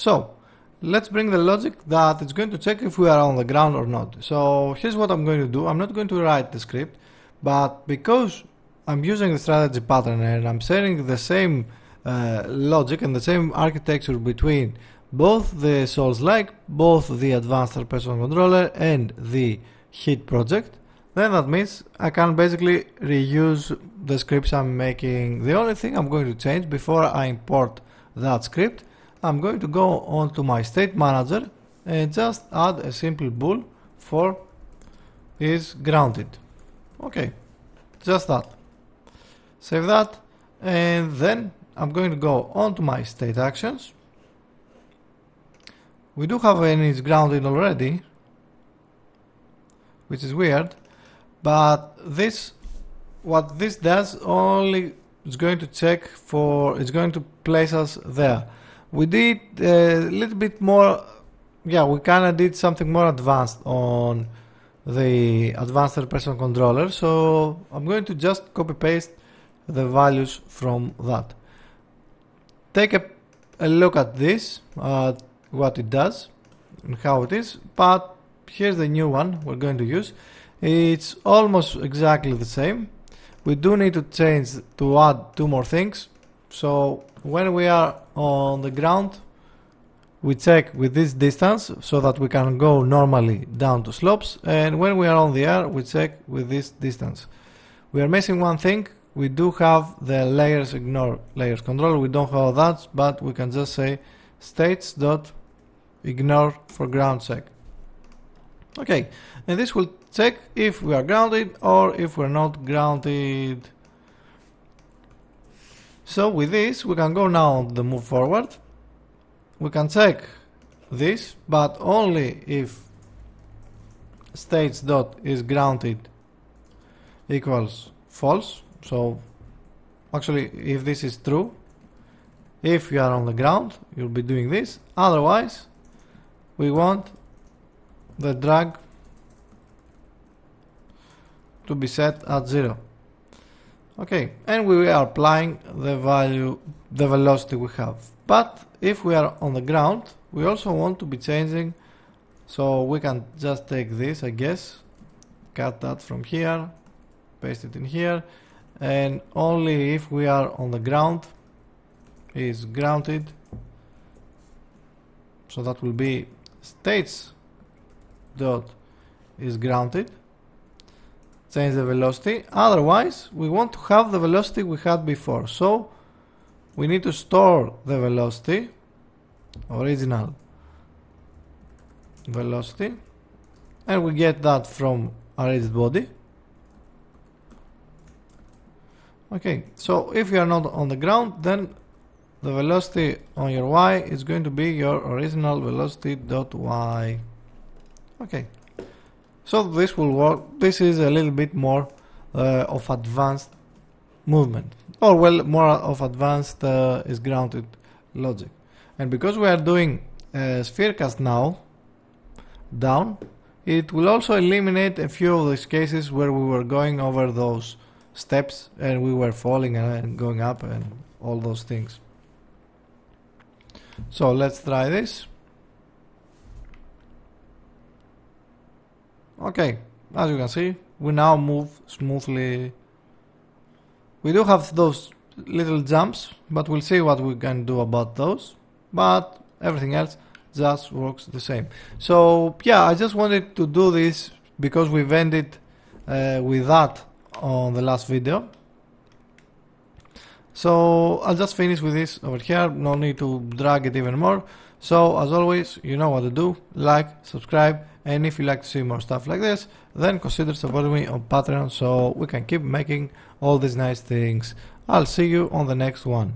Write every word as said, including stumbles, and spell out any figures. So let's bring the logic that it's going to check if we are on the ground or not. So here's what I'm going to do. I'm not going to write the script, but because I'm using the strategy pattern and I'm sharing the same uh, logic and the same architecture between both the Souls-like, both the Advanced Third Person Controller and the Heat project, then that means I can basically reuse the scripts I'm making. The only thing I'm going to change before I import that script, I'm going to go on to my state manager and just add a simple bool for is grounded. Okay, just that. Save that, and then I'm going to go on to my state actions. We do have an is grounded already, which is weird, but this, what this does only is going to check for, it's going to place us there. We did a little bit more, yeah, we kind of did something more advanced on the Advanced Third Person Controller, so I'm going to just copy paste the values from that. Take a, a look at this, uh, what it does and how it is, but here's the new one we're going to use. It's almost exactly the same. We do need to change to add two more things. So when we are on the ground, we check with this distance so that we can go normally down to slopes, and when we are on the air, we check with this distance. We are missing one thing. We do have the layers ignore layers control. We don't have that, but we can just say states dot ignore for ground check. Okay, and this will check if we are grounded or if we're not grounded. So with this, we can go now on the move forward. We can check this, but only if states dot is grounded equals false. So actually, if this is true, if you are on the ground, you'll be doing this. Otherwise, we want the drag to be set at zero. Okay, and we are applying the value, the velocity we have. But if we are on the ground, we also want to be changing, so we can just take this, I guess, cut that from here, paste it in here, and only if we are on the ground is grounded. So that will be states dot is grounded. Change the velocity. Otherwise, we want to have the velocity we had before, so we need to store the velocity, original velocity, and we get that from our rigid body. Okay, so if you are not on the ground, then the velocity on your y is going to be your original velocity dot y. Okay, so this will work. This is a little bit more uh, of advanced movement, or well, more of advanced uh, is grounded logic. And because we are doing a sphere cast now down, it will also eliminate a few of these cases where we were going over those steps and we were falling and going up and all those things. So let's try this. Okay, as you can see, we now move smoothly. We do have those little jumps, but we'll see what we can do about those. But everything else just works the same. So yeah, I just wanted to do this because we've ended uh, with that on the last video. So I'll just finish with this over here, no need to drag it even more. So as always, you know what to do, like, subscribe, and if you like to see more stuff like this, then consider supporting me on Patreon so we can keep making all these nice things. I'll see you on the next one.